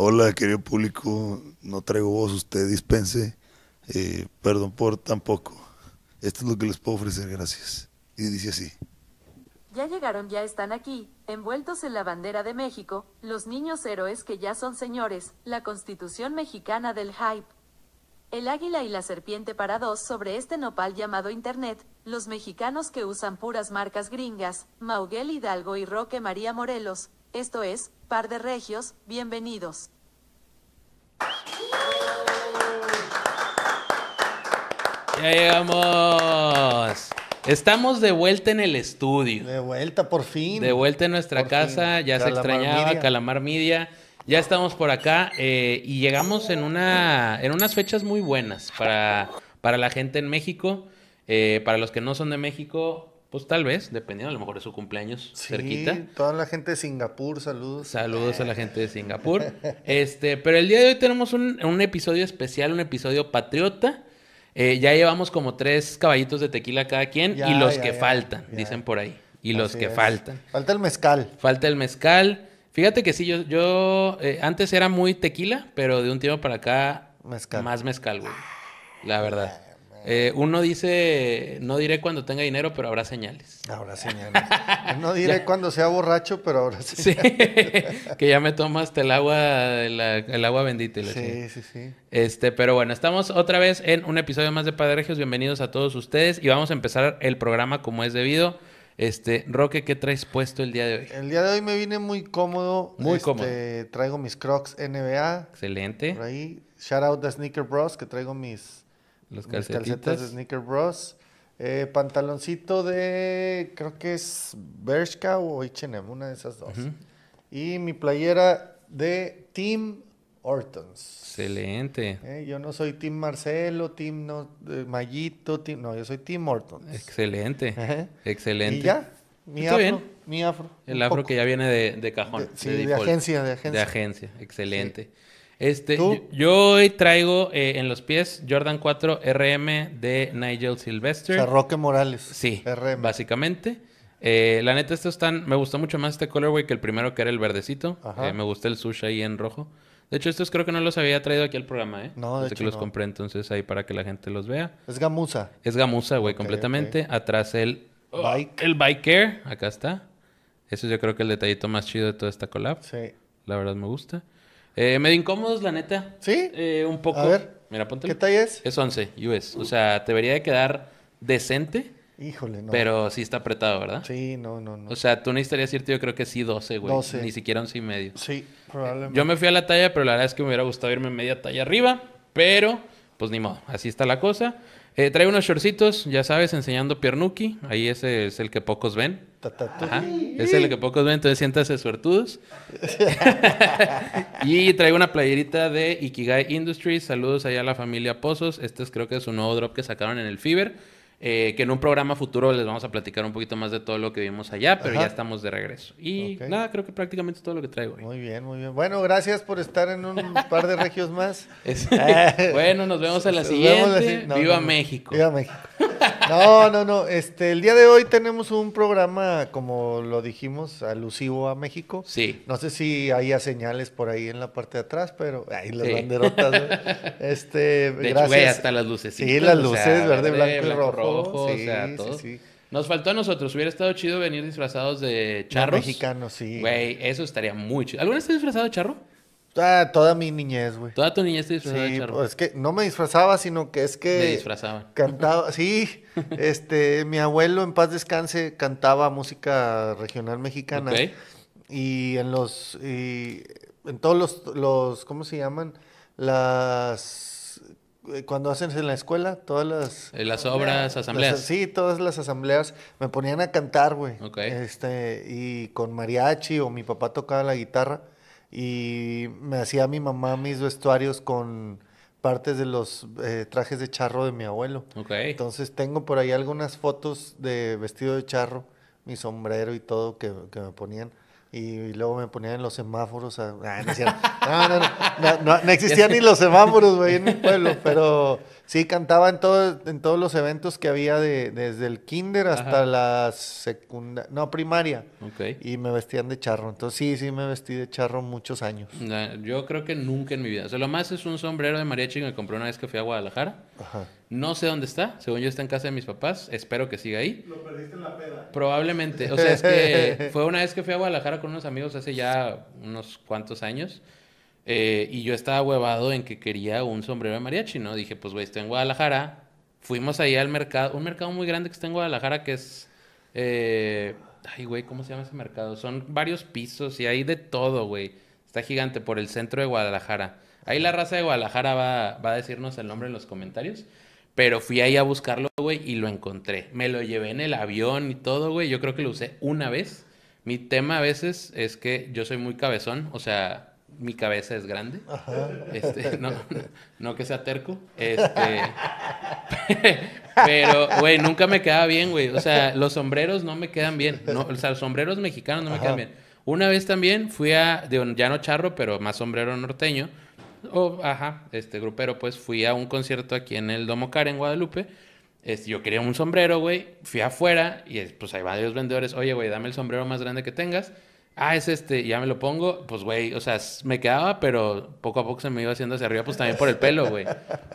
Hola, querido público, no traigo voz, usted dispense, perdón por tampoco. Esto es lo que les puedo ofrecer, gracias. Y dice así. Ya llegaron, ya están aquí, envueltos en la bandera de México, los niños héroes que ya son señores, la Constitución Mexicana del hype. El águila y la serpiente para dos sobre este nopal llamado Internet, los mexicanos que usan puras marcas gringas, Miguel Hidalgo y Roque María Morelos, esto es, Par de Regios, bienvenidos. ¡Ya llegamos! Estamos de vuelta en el estudio. De vuelta, por fin. De vuelta en nuestra casa. Ya se extrañaba Calamar Media. Ya estamos por acá y llegamos en unas fechas muy buenas para la gente en México. Para los que no son de México, pues tal vez, dependiendo a lo mejor de su cumpleaños, sí, cerquita. Toda la gente de Singapur, saludos. Saludos a la gente de Singapur. Pero el día de hoy tenemos un episodio especial, un episodio patriota. Ya llevamos como 3 caballitos de tequila cada quien ya, y los ya, que ya, faltan, ya, dicen por ahí. Y los que faltan. Falta el mezcal. Falta el mezcal. Fíjate que sí, yo antes era muy tequila, pero de un tiempo para acá mezcal. Más mezcal, güey. La verdad. Uno dice, no diré cuando tenga dinero, pero habrá señales. Habrá señales. No diré cuando sea borracho, pero habrá señales. Sí, que ya me tomaste el agua bendita. Sí. Pero bueno, estamos otra vez en un episodio más de Par de Regios. Bienvenidos a todos ustedes y vamos a empezar el programa como es debido. Roque, ¿qué traes puesto el día de hoy? El día de hoy me vine muy cómodo. Muy cómodo. Traigo mis Crocs NBA. Excelente. Por ahí, shout out a Sneaker Bros, que traigo mis calcetas de Sneaker Bros. Pantaloncito de, creo que es Bershka o H&M, una de esas dos. Uh-huh. Y mi playera de Tim Hortons. Excelente. Yo no soy Tim Marcelo, Tim Mayito, no, yo soy Tim Hortons. Excelente. Uh-huh. Excelente. Y ya, mi afro. El afro poco. Que ya viene de cajón. De agencia. Excelente. Sí. Yo hoy traigo en los pies Jordan 4 RM de Nigel Sylvester. O sea, Roque Morales. Sí, RM. Básicamente. La neta, me gustó mucho más este colorway que el primero, que era el verdecito. Me gusta el sushi ahí en rojo. De hecho, estos creo que no los había traído aquí al programa, ¿eh? No, de hecho, que los compré entonces ahí para que la gente los vea. Es gamuza. Es gamuza, güey, completamente. Okay. Atrás el Bike Air. Acá está. Eso yo creo que el detallito más chido de toda esta collab. Sí. La verdad me gusta. Medio incómodos, la neta. ¿Sí? Un poco. A ver. Mira, póntelo. ¿Qué talla es? Es 11 US. O sea, te debería de quedar decente. Híjole, no. Pero sí está apretado, ¿verdad? Sí, no. O sea, tú necesitarías irte, yo creo que sí 12, güey. 12. Ni siquiera 11.5. Sí, probablemente. Yo me fui a la talla, pero la verdad es que me hubiera gustado irme media talla arriba. Pero, pues ni modo. Así está la cosa. Traigo unos shortcitos, ya sabes, enseñando piernuki. Ahí ese es el que pocos ven. Ajá. Es el que pocos ven, entonces siéntase suertudos. Y traigo una playerita de Ikigai Industries. Saludos allá a la familia Pozos. Este es, creo que es un nuevo drop que sacaron en el Fever. Que en un programa futuro les vamos a platicar un poquito más de todo lo que vimos allá, pero ya estamos de regreso. Y nada, creo que prácticamente todo lo que traigo hoy. Muy bien, muy bien. Bueno, gracias por estar en un Par de Regios más. Bueno, nos vemos a la siguiente. Viva México. Viva México. No. El día de hoy tenemos un programa, como lo dijimos, alusivo a México. Sí. No sé si haya señales por ahí en la parte de atrás, pero ahí las banderotas. De hecho, güey, hasta las luces. Sí, las luces, verde, blanco, rojo. Sí, o sea, todo. Sí. Nos faltó a nosotros. Hubiera estado chido venir disfrazados de charros. Mexicanos, sí. Güey, eso estaría muy chido. ¿Alguna vez te has disfrazado de charro? Toda mi niñez, güey. Toda tu niñez te disfrazaba de charro. Pues es que no me disfrazaba, sino que es que... Me disfrazaban. Cantaba, sí. Mi abuelo, en paz descanse, cantaba música regional mexicana. Okay. Y en todos los ¿cómo se llaman? Cuando hacen en la escuela, todas las obras, asambleas. Sí, todas las asambleas me ponían a cantar, güey. Okay. Y con mariachi o mi papá tocaba la guitarra y me hacía mi mamá mis vestuarios con partes de los trajes de charro de mi abuelo. Okay. Entonces tengo por ahí algunas fotos de vestido de charro, mi sombrero y todo que me ponían. Y luego me ponían en los semáforos. No existían ni los semáforos, güey, en mi pueblo. Pero sí, cantaba en todos los eventos que había desde el kinder hasta la secundaria, no, primaria. Okay. Y me vestían de charro. Entonces sí me vestí de charro muchos años. Yo creo que nunca en mi vida. O sea, lo más es un sombrero de mariachi que me compré una vez que fui a Guadalajara. Ajá. No sé dónde está. Según yo está en casa de mis papás. Espero que siga ahí. Lo perdiste en la peda. Probablemente. O sea, es que fue una vez que fui a Guadalajara con unos amigos hace ya unos cuantos años. Y yo estaba huevado en que quería un sombrero de mariachi, ¿no? Dije, pues, güey, estoy en Guadalajara. Fuimos ahí al mercado. Un mercado muy grande que está en Guadalajara que es... Ay, güey, ¿cómo se llama ese mercado? Son varios pisos y hay de todo, güey. Está gigante por el centro de Guadalajara. Ahí la raza de Guadalajara va a decirnos el nombre en los comentarios. Pero fui ahí a buscarlo, güey, y lo encontré. Me lo llevé en el avión y todo, güey. Yo creo que lo usé una vez. Mi tema a veces es que yo soy muy cabezón. O sea, mi cabeza es grande. Ajá. No que sea terco. Pero, güey, nunca me quedaba bien, güey. O sea, los sombreros no me quedan bien. No, o sea, los sombreros mexicanos no me quedan bien. Una vez también fui a... ya no charro, pero más sombrero norteño. Grupero, pues fui a un concierto aquí en el Domo Car en Guadalupe. Yo quería un sombrero, güey. Fui afuera y pues ahí van los vendedores. Oye, güey, dame el sombrero más grande que tengas. Ah, es este, ya me lo pongo. Pues, güey, o sea, me quedaba, pero poco a poco se me iba haciendo hacia arriba, pues también por el pelo, güey.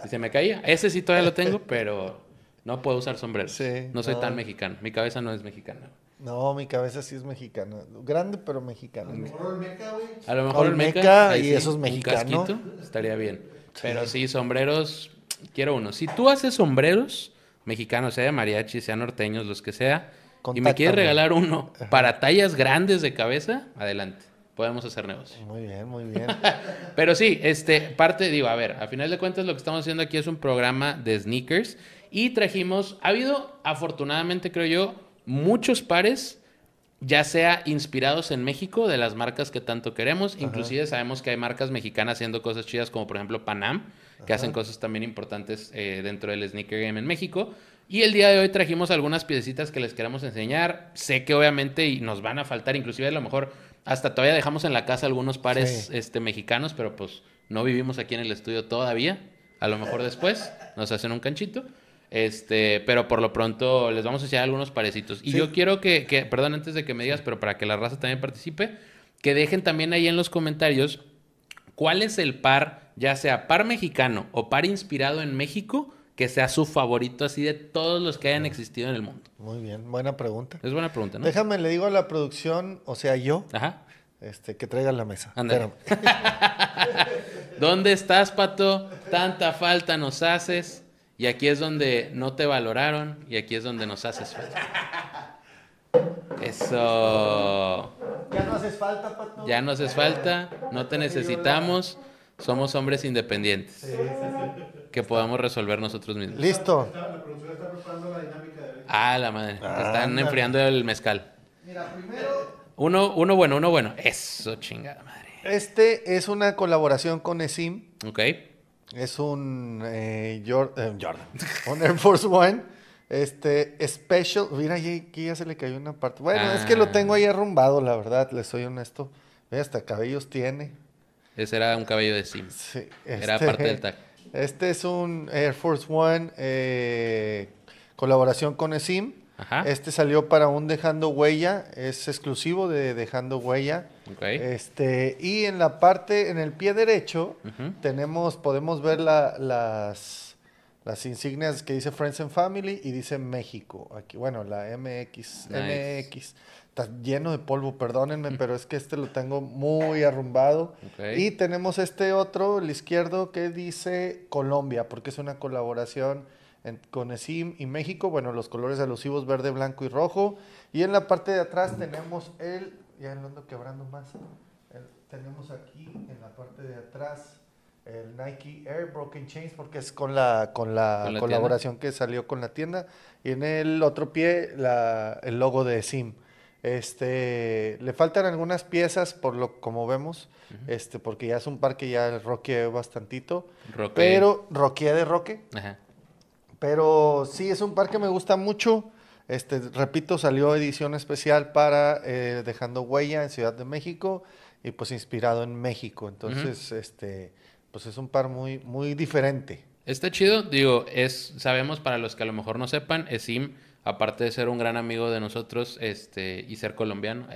Y se me caía. Ese sí todavía lo tengo, pero no puedo usar sombrero. Sí, no soy tan mexicano. Mi cabeza no es mexicana. No, mi cabeza sí es mexicana. Grande, pero mexicana. A lo mejor Olmeca, güey. A lo mejor Olmeca y sí, esos mexicanos. Estaría bien. Sí. Pero sí, sombreros, quiero uno. Si tú haces sombreros mexicanos, sea de mariachi, sea norteños, los que sea, contáctame. Y me quieres regalar uno para tallas grandes de cabeza, adelante. Podemos hacer negocio. Muy bien, muy bien. Pero sí, a ver, a final de cuentas lo que estamos haciendo aquí es un programa de sneakers y trajimos, ha habido, afortunadamente creo yo, muchos pares, ya sea inspirados en México, de las marcas que tanto queremos. Ajá. Inclusive sabemos que hay marcas mexicanas haciendo cosas chidas, como por ejemplo Pan Am, que hacen cosas también importantes dentro del sneaker game en México. Y el día de hoy trajimos algunas piecitas que les queremos enseñar. Sé que obviamente y nos van a faltar, inclusive a lo mejor hasta todavía dejamos en la casa algunos pares mexicanos, pero pues no vivimos aquí en el estudio todavía. A lo mejor después nos hacen un canchito. Pero por lo pronto les vamos a enseñar algunos parecitos. Y yo quiero que, perdón, antes de que me digas, pero para que la raza también participe, que dejen también ahí en los comentarios cuál es el par, ya sea par mexicano o par inspirado en México, que sea su favorito así de todos los que hayan existido en el mundo. Muy bien, buena pregunta. Es buena pregunta, ¿no? Déjame, le digo a la producción, o sea, yo, que traigan la mesa. ¿Dónde estás, Pato? Tanta falta nos haces. Y aquí es donde no te valoraron y aquí es donde nos haces falta. Eso. Ya no haces falta, Pato. Ya no haces falta, no te necesitamos. Somos hombres independientes. Sí. Que podamos resolver nosotros mismos. Listo. La producción está preparando la dinámica de... Ah, la madre. Están enfriando el mezcal. Mira, primero... Uno bueno. Eso, chingada madre. Este es una colaboración con ESIM. Ok. Es un Jordan, un Air Force One, special. Mira, aquí ya se le cayó una parte. Bueno, es que lo tengo ahí arrumbado, la verdad, les soy honesto. Mira, hasta cabellos tiene. Ese era un cabello de Sim. Sí. Era parte del tag. Este es un Air Force One, colaboración con ESIM. Ajá. Este salió para un Dejando Huella, es exclusivo de Dejando Huella. Okay. Y en la parte, en el pie derecho, podemos ver las insignias que dice Friends and Family y dice México. Aquí, bueno, la MX. Nice. MX. Está lleno de polvo, perdónenme, pero es que lo tengo muy arrumbado. Okay. Y tenemos otro, el izquierdo, que dice Colombia, porque es una colaboración con ESIM y México. Bueno, los colores alusivos verde, blanco y rojo. Y en la parte de atrás tenemos ya lo ando quebrando más. Tenemos aquí en la parte de atrás el Nike Air Broken Chains, porque es con la colaboración tienda que salió con la tienda. Y en el otro pie el logo de ESIM. Le faltan algunas piezas, por lo como vemos, porque ya es un par que ya roqueó bastantito. Roque. Pero roquea de roque. Ajá. Pero sí, es un par que me gusta mucho. Repito, salió edición especial para Dejando Huella en Ciudad de México y pues inspirado en México. Entonces, pues es un par muy, muy diferente. Está chido, digo, sabemos, para los que a lo mejor no sepan, ESIM, aparte de ser un gran amigo de nosotros y ser colombiano,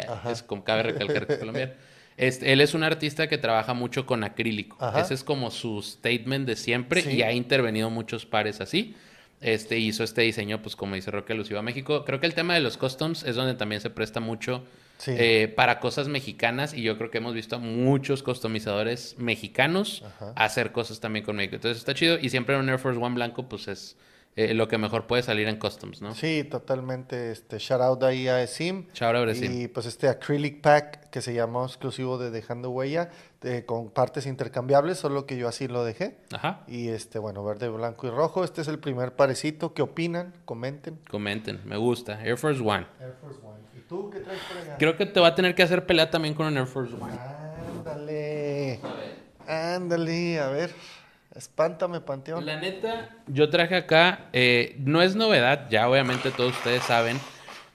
cabe recalcar que es colombiano, él es un artista que trabaja mucho con acrílico. Ajá. Ese es como su statement de siempre, sí. Y ha intervenido muchos pares así. Hizo este diseño, pues como dice Roque, elusivo a México. Creo que el tema de los customs es donde también se presta mucho, sí, para cosas mexicanas, y yo creo que hemos visto a muchos customizadores mexicanos, ajá, hacer cosas también con México. Entonces está chido, y siempre un Air Force One blanco pues es lo que mejor puede salir en customs, ¿no? Sí, totalmente. Shout out ahí a ESIM. Shout out a ESIM. Y pues acrylic pack que se llamó exclusivo de Dejando Huella, con partes intercambiables, solo que yo así lo dejé. Ajá. Y bueno, verde, blanco y rojo. Este es el primer parecito. ¿Qué opinan? Comenten. Comenten, me gusta. Air Force One. Air Force One. ¿Y tú qué traes por allá? Creo que te va a tener que hacer pelea también con un Air Force One. Ándale. Ándale, a ver. Espántame, Panteón. La neta, yo traje acá, no es novedad, ya obviamente todos ustedes saben,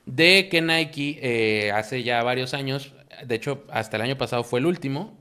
de que Nike hace ya varios años, de hecho hasta el año pasado fue el último,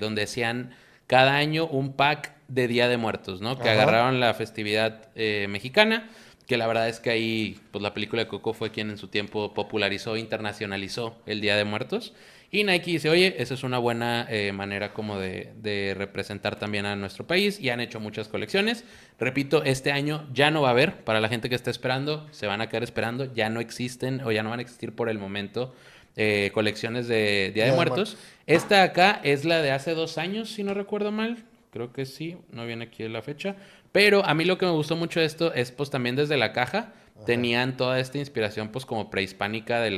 donde hacían cada año un pack de Día de Muertos, ¿no? Que agarraron la festividad mexicana, que la verdad es que ahí, pues la película de Coco fue quien en su tiempo popularizó, internacionalizó el Día de Muertos. Y Nike dice, oye, eso es una buena manera como de representar también a nuestro país. Y han hecho muchas colecciones. Repito, este año ya no va a haber. Para la gente que está esperando, se van a quedar esperando. Ya no existen o ya no van a existir por el momento colecciones de Día de Muertos. Esta acá es la de hace 2 años, si no recuerdo mal. Creo que sí, no viene aquí la fecha. Pero a mí lo que me gustó mucho de esto es, pues, también desde la caja. Ajá. Tenían toda esta inspiración, pues, como prehispánica de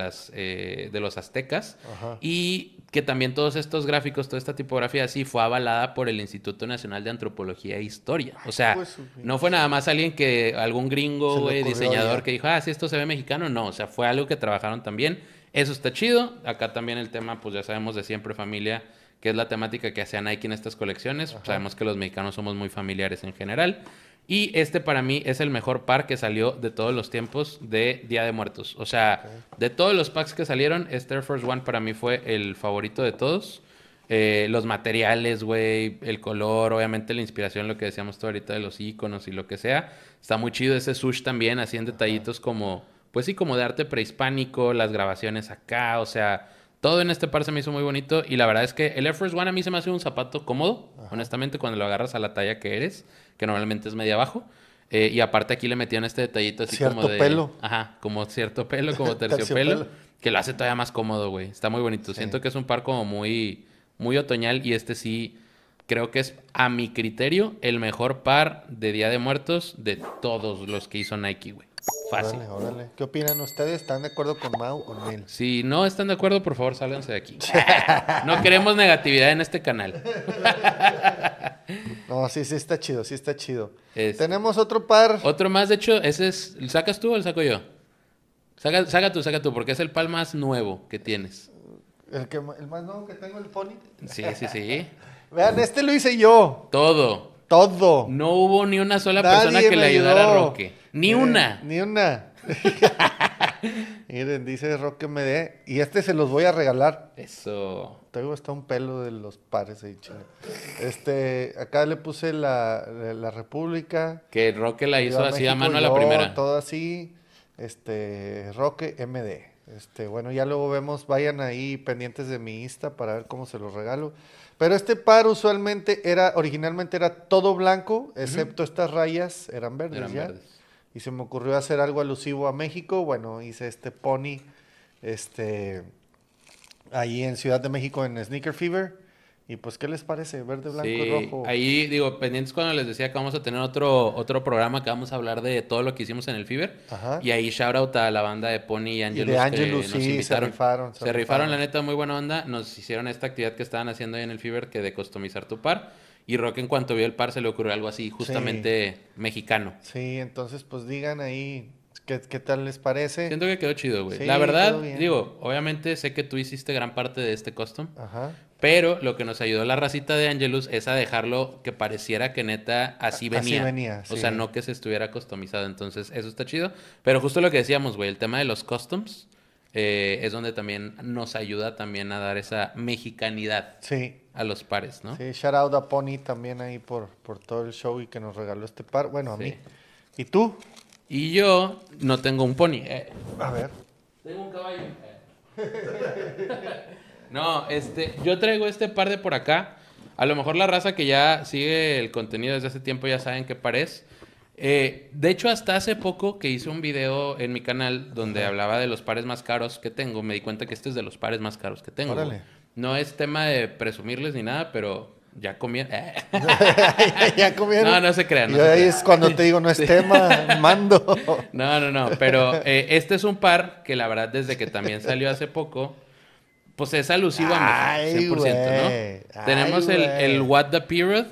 los aztecas. Ajá. Y que también todos estos gráficos, toda esta tipografía así, fue avalada por el Instituto Nacional de Antropología e Historia. O sea, pues, no fue nada más alguien que, algún gringo, güey, diseñador, que dijo, ah, sí, esto se ve mexicano. No, o sea, fue algo que trabajaron también. Eso está chido. Acá también el tema, pues, ya sabemos de siempre, familia, que es la temática que hace Nike en estas colecciones. Ajá. Sabemos que los mexicanos somos muy familiares en general. Y para mí es el mejor par que salió de todos los tiempos de Día de Muertos. O sea, de todos los packs que salieron, Air Force One para mí fue el favorito de todos. Los materiales, güey, el color, obviamente la inspiración, lo que decíamos todo ahorita de los iconos y lo que sea. Está muy chido ese sush también, así en detallitos como, pues sí, como de arte prehispánico, las grabaciones acá, o sea, todo en este par se me hizo muy bonito. Y la verdad es que el Air Force One a mí se me hace un zapato cómodo, honestamente, cuando lo agarras a la talla que eres, que normalmente es media abajo. Y aparte aquí le metían este detallito así como de... Cierto pelo. Ajá, como cierto pelo, como terciopelo, que lo hace todavía más cómodo, güey. Está muy bonito. Sí. Siento que es un par como muy, muy otoñal, y sí creo que es, a mi criterio, el mejor par de Día de Muertos de todos los que hizo Nike, güey. Fácil. Órale, órale. ¿Qué opinan ustedes? ¿Están de acuerdo con Mau o con él? Si no están de acuerdo, por favor, sálganse de aquí. No queremos negatividad en este canal. No, sí, sí está chido, sí está chido. Tenemos otro par. Otro más, de hecho, ese es... ¿Sacas tú o lo saco yo? Saca tú, porque es el par más nuevo que tienes. El más nuevo que tengo, el Pony. Sí, sí, sí. Vean, lo hice yo. Todo. No hubo ni una sola persona que le ayudara a Roque. Ni una. Miren, dice Roque MD. Y se los voy a regalar. Eso. Tengo hasta un pelo de los pares ahí, chido. Acá le puse la República. Que Roque la hizo así a mano a la primera. Todo así. Roque MD. Bueno, ya luego vemos. Vayan ahí pendientes de mi Insta para ver cómo se los regalo. Pero este par originalmente era todo blanco, excepto estas rayas, eran verdes verdes. Y se me ocurrió hacer algo alusivo a México. Bueno, hice este Pony, ahí en Ciudad de México en Sneaker Fever. Y pues, ¿qué les parece? Verde, blanco y rojo. Ahí, digo, pendientes cuando les decía que vamos a tener otro programa, que vamos a hablar de todo lo que hicimos en el Fever. Ajá. Y ahí shout out a la banda de Pony y Angelus. Y de Angelus, sí, nos invitaron. Se rifaron, la neta, muy buena onda. Nos hicieron esta actividad que estaban haciendo ahí en el Fever, que de customizar tu par. Y Roque, en cuanto vio el par, se le ocurrió algo así, justamente mexicano. Sí, entonces, pues digan ahí... ¿Qué tal les parece? Siento que quedó chido, güey. Sí, la verdad, digo, obviamente sé que tú hiciste gran parte de este custom. Ajá. Pero lo que nos ayudó la racita de Angelus es a dejarlo que pareciera que neta así venía. Así venía, sí. O sea, no que se estuviera customizado. Entonces, eso está chido. Pero justo lo que decíamos, güey, el tema de los customs es donde también nos ayuda también a dar esa mexicanidad. Sí. A los pares, ¿no? Sí, shout out a Pony también ahí por todo el show y que nos regaló este par. Bueno, a mí. ¿Y tú? Y yo no tengo un Pony. A ver. Tengo un caballo. No, yo traigo este par de por acá. A lo mejor la raza que ya sigue el contenido desde hace tiempo ya saben qué par es. De hecho, hasta hace poco que hice un video en mi canal donde hablaba de los pares más caros que tengo. Me di cuenta que este es de los pares más caros que tengo. Órale. No es tema de presumirles ni nada, pero ya comieron. Ya comieron. No, no se crean. No, y ahí es cuando te digo, no es tema, mando. No. Pero este es un par que la verdad, desde que también salió hace poco, pues es alusivo a México, 100%, wey. ¿No? Ay, tenemos el What the Period.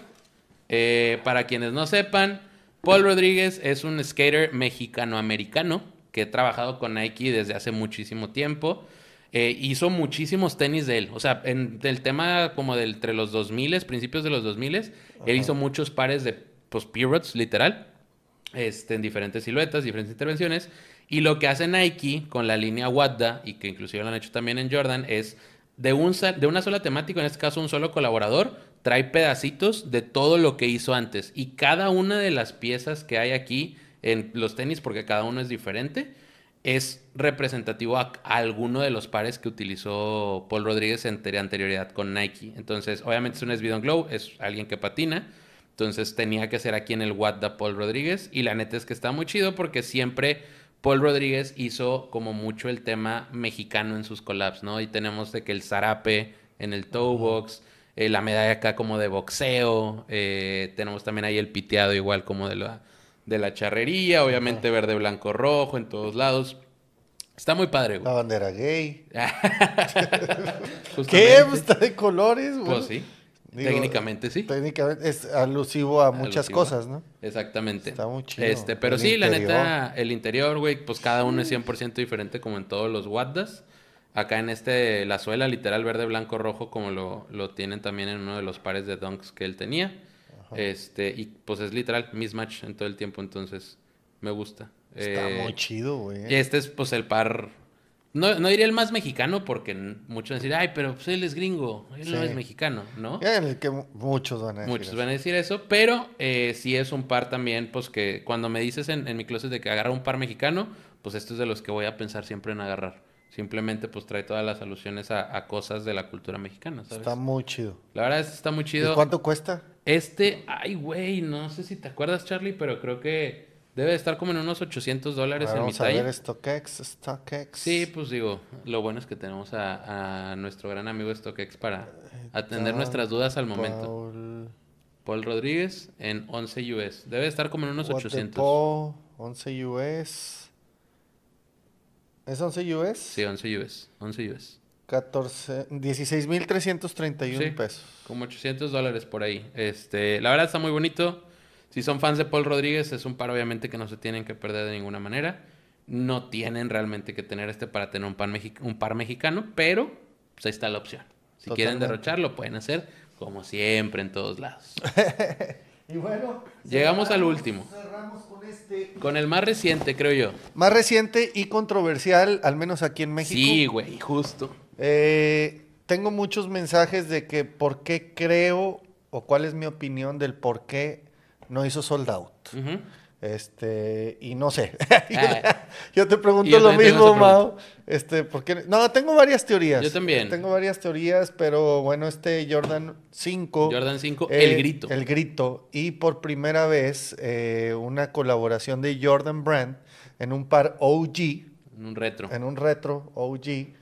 Para quienes no sepan, Paul Rodríguez es un skater mexicano-americano que ha trabajado con Nike desde hace muchísimo tiempo. Hizo muchísimos tenis de él. O sea, del tema como de entre los 2000, principios de los 2000, él hizo muchos pares de, pues, periods, literal. En diferentes siluetas, diferentes intervenciones. Y lo que hace Nike con la línea Wadda, y que inclusive lo han hecho también en Jordan, es de una sola temática, en este caso un solo colaborador, trae pedacitos de todo lo que hizo antes. Y cada una de las piezas que hay aquí en los tenis, porque cada uno es diferente, es representativo a alguno de los pares que utilizó Paul Rodríguez en anterioridad con Nike. Entonces, obviamente es un SB Glow, es alguien que patina. Entonces, tenía que ser aquí en el What the Paul Rodríguez. Y la neta es que está muy chido porque siempre Paul Rodríguez hizo como mucho el tema mexicano en sus collabs, ¿no? Y tenemos de que el zarape en el toe box, la medalla acá como de boxeo. Tenemos también ahí el piteado igual como de la charrería, obviamente verde, blanco, rojo, en todos lados. Está muy padre, güey. La bandera gay. ¿Qué? Está de colores, güey. Pues sí. Digo, técnicamente sí. Técnicamente es alusivo a muchas cosas, ¿no? Exactamente. Está muy chido. Pero sí, interior. La neta, el interior, güey, pues cada uno es 100% diferente como en todos los Waddas. Acá en la suela, literal, verde, blanco, rojo, como lo tienen también en uno de los pares de dunks que él tenía. Y pues es literal mismatch en todo el tiempo, entonces me gusta. Está muy chido, güey. Y este es pues el par, no diría el más mexicano, porque muchos van a decir, ay, pero pues él es gringo, él no es mexicano, ¿no? El que muchos van a decir. Muchos van a decir eso, pero sí es un par también, pues que cuando me dices en mi closet de que agarra un par mexicano, pues esto es de los que voy a pensar siempre en agarrar. Simplemente, pues, trae todas las alusiones a cosas de la cultura mexicana, ¿sabes? Está muy chido. La verdad, está muy chido. ¿Y cuánto cuesta? Ay, güey, no sé si te acuerdas, Charlie, pero creo que debe estar como en unos $800 en mi talla. Vamos a ver StockX. Sí, pues, digo, lo bueno es que tenemos a nuestro gran amigo StockX para atender nuestras dudas al momento. Paul Rodríguez en 11 US. Debe estar como en unos 800. Paul, 11 US... ¿Es 11 US? Sí, 11 US. 11 US. 16,331 pesos. Como $800 por ahí. La verdad está muy bonito. Si son fans de Paul Rodríguez, es un par obviamente que no se tienen que perder de ninguna manera. No tienen realmente que tener para tener un par mexicano, pero pues ahí está la opción. Si quieren derrocharlo, pueden hacer como siempre en todos lados. Y bueno, llegamos al último. Cerramos con con el más reciente, creo yo. Más reciente y controversial, al menos aquí en México. Sí, güey, justo. Tengo muchos mensajes de que por qué creo, o cuál es mi opinión del por qué no hizo sold out. Y no sé. Yo te pregunto lo mismo, Mau. ¿Por qué? No, tengo varias teorías. Yo también. Tengo varias teorías, pero bueno, Jordan 5. Jordan 5, el grito. El grito. Y por primera vez, una colaboración de Jordan Brand en un par OG. En un retro. En un retro OG.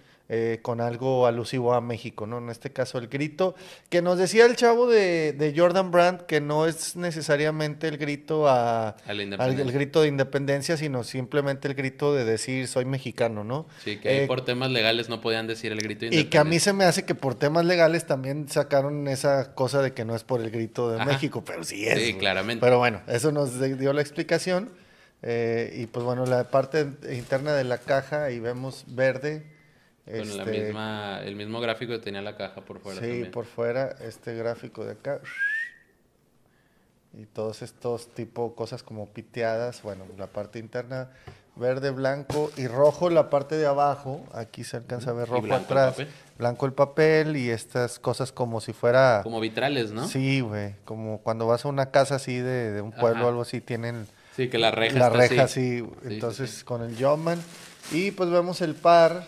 Con algo alusivo a México, ¿no? En este caso, el grito, que nos decía el chavo de Jordan Brand, que no es necesariamente el grito al grito de independencia, sino simplemente el grito de decir, soy mexicano, ¿no? Sí, que ahí por temas legales no podían decir el grito de independencia. Y que a mí se me hace que por temas legales también sacaron esa cosa de que no es por el grito de México, pero sí es. Sí, claramente. Pero bueno, eso nos dio la explicación. Y pues bueno, la parte interna de la caja, y vemos verde. Con el mismo gráfico que tenía la caja por fuera. Sí, también. Por fuera, este gráfico de acá. Y todos estos tipo cosas como piteadas. Bueno, la parte interna, verde, blanco y rojo la parte de abajo. Aquí se alcanza a ver rojo atrás. Blanco el papel y estas cosas como si fuera... Como vitrales, ¿no? Sí, güey. Como cuando vas a una casa así de un pueblo o algo así, tienen... Sí, que la reja está así. La reja así. Entonces, sí, sí, sí, con el Jobman. Y pues vemos el par...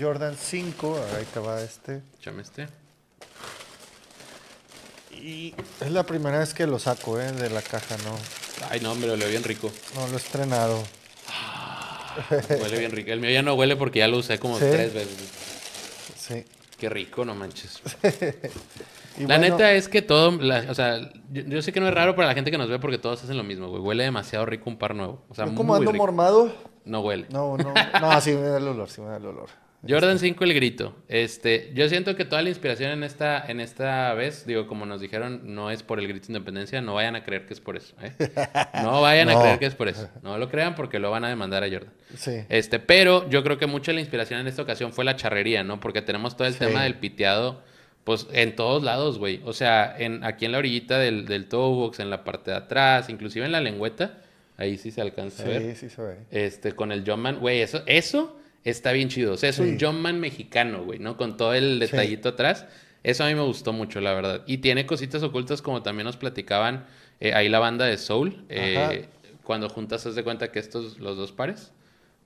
Jordan 5, ahí te va este. Échame este. Y es la primera vez que lo saco, de la caja, ¿no? Ay, no, hombre, lo huele bien rico. No, lo he estrenado. Ah, huele bien rico. El mío ya no huele porque ya lo usé como 3 veces. Sí. Qué rico, no manches. La neta es que todo, o sea, yo sé que no es raro para la gente que nos ve porque todos hacen lo mismo, güey. Huele demasiado rico un par nuevo. O sea, muy rico. ¿Cómo ando mormado? No huele. No, sí me da el olor, sí me da el olor. Jordan 5, el grito. Yo siento que toda la inspiración en esta vez, digo, como nos dijeron, no es por el grito de independencia, no vayan a creer que es por eso, ¿eh? No vayan a creer que es por eso. No lo crean porque lo van a demandar a Jordan. Sí. Pero yo creo que mucha de la inspiración en esta ocasión fue la charrería, ¿no? Porque tenemos todo el tema del piteado, pues, en todos lados, güey. O sea, aquí en la orillita del toe box, en la parte de atrás, inclusive en la lengüeta, ahí sí se alcanza a ver. Sí, se ve. Con el Jumpman, güey, eso... Está bien chido. O sea, es un Jumpman mexicano, güey, ¿no? Con todo el detallito atrás. Eso a mí me gustó mucho, la verdad. Y tiene cositas ocultas, como también nos platicaban ahí la banda de Soul. Cuando juntas, haz de cuenta que estos, los dos pares,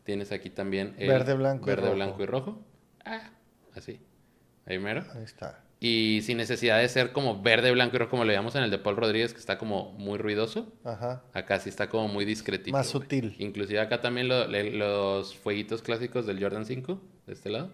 tienes aquí también... verde, blanco y rojo. Verde, blanco y rojo. Ah, así. Ahí mero. Ahí está. Y sin necesidad de ser como verde, blanco y rojo, como lo veíamos en el de Paul Rodríguez, que está como muy ruidoso. Ajá. Acá sí está como muy discretito. Más sutil. Inclusive acá también los fueguitos clásicos del Jordan 5, de este lado.